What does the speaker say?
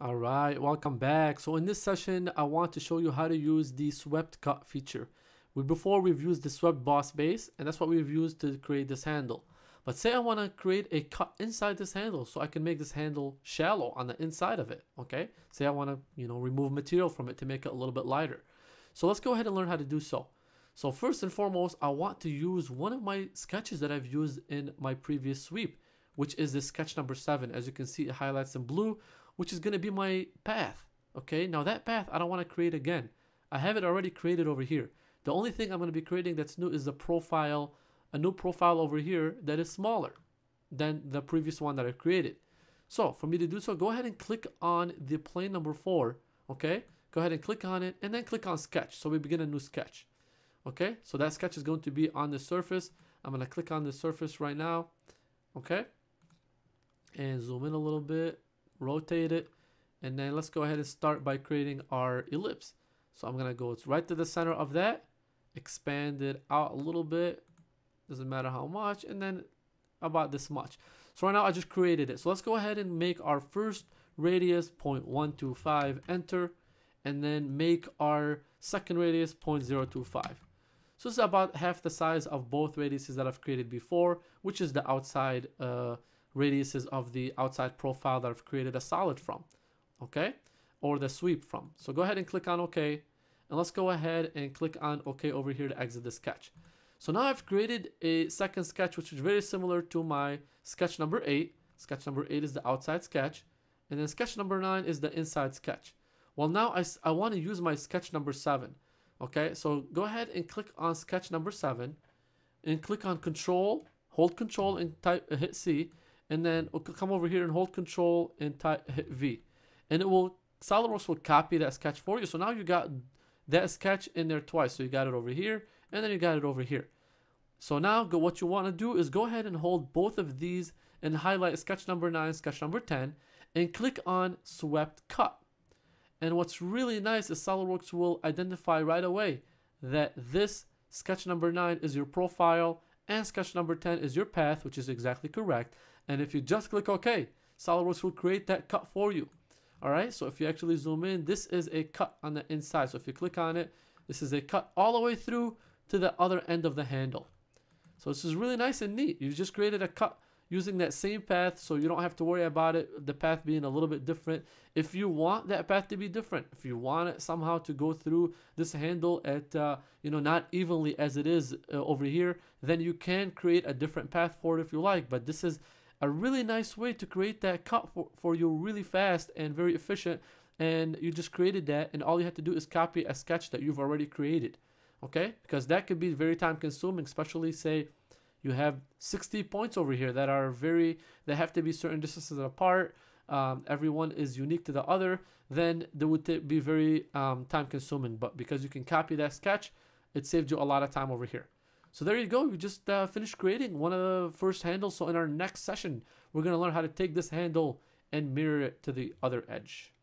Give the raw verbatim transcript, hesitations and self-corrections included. All right, welcome back. So in this session, I want to show you how to use the swept cut feature. We, before we've used the swept boss base, and that's what we've used to create this handle. But say I want to create a cut inside this handle, so I can make this handle shallow on the inside of it, okay? Say I want to, you know, remove material from it to make it a little bit lighter. So let's go ahead and learn how to do so. So first and foremost, I want to use one of my sketches that I've used in my previous sweep, which is this sketch number seven. As you can see, it highlights in blue, which is going to be my path, okay? Now that path I don't want to create again. I have it already created over here. The only thing I'm going to be creating that's new is the profile, a new profile over here that is smaller than the previous one that I created. So for me to do so, go ahead and click on the plane number four, okay? Go ahead and click on it and then click on sketch. So we begin a new sketch, okay? So that sketch is going to be on the surface. I'm going to click on the surface right now, okay? And zoom in a little bit, rotate it, and then let's go ahead and start by creating our ellipse. So I'm gonna go right to the center of that, expand it out a little bit, doesn't matter how much, and then about this much. So right now I just created it. So let's go ahead and make our first radius zero point one two five, enter, and then make our second radius zero point zero two five. So this is about half the size of both radiuses that I've created before, which is the outside uh, radiuses of the outside profile that I've created a solid from, okay, or the sweep from. So go ahead and click on OK, and let's go ahead and click on OK over here to exit the sketch. So now I've created a second sketch which is very similar to my sketch number eight. Sketch number eight is the outside sketch, and then sketch number nine is the inside sketch. Well, now I, I want to use my sketch number seven, okay? So go ahead and click on sketch number seven, and click on Control, hold Control and type uh, hit C, and then come over here and hold Control and type, hit V, and it will, SolidWorks will copy that sketch for you. So now you got that sketch in there twice. So you got it over here, and then you got it over here. So now go, what you want to do is go ahead and hold both of these and highlight sketch number nine, sketch number ten, and click on swept cut. And what's really nice is SolidWorks will identify right away that this sketch number nine is your profile and sketch number ten is your path, which is exactly correct. And if you just click OK, SolidWorks will create that cut for you. All right, so if you actually zoom in, this is a cut on the inside. So if you click on it, this is a cut all the way through to the other end of the handle. So this is really nice and neat. You just created a cut using that same path, so you don't have to worry about it, the path being a little bit different. If you want that path to be different, if you want it somehow to go through this handle at, uh, you know, not evenly as it is uh, over here, then you can create a different path for it if you like. But this is a really nice way to create that cut for, for you really fast and very efficient, and you just created that, and all you have to do is copy a sketch that you've already created, okay? Because that could be very time consuming, especially say you have sixty points over here that are very, they have to be certain distances apart, um, everyone is unique to the other, then they would be very um, time consuming. But because you can copy that sketch, it saved you a lot of time over here. So there you go, we just uh, finished creating one of the first handles. So in our next session, we're gonna learn how to take this handle and mirror it to the other edge.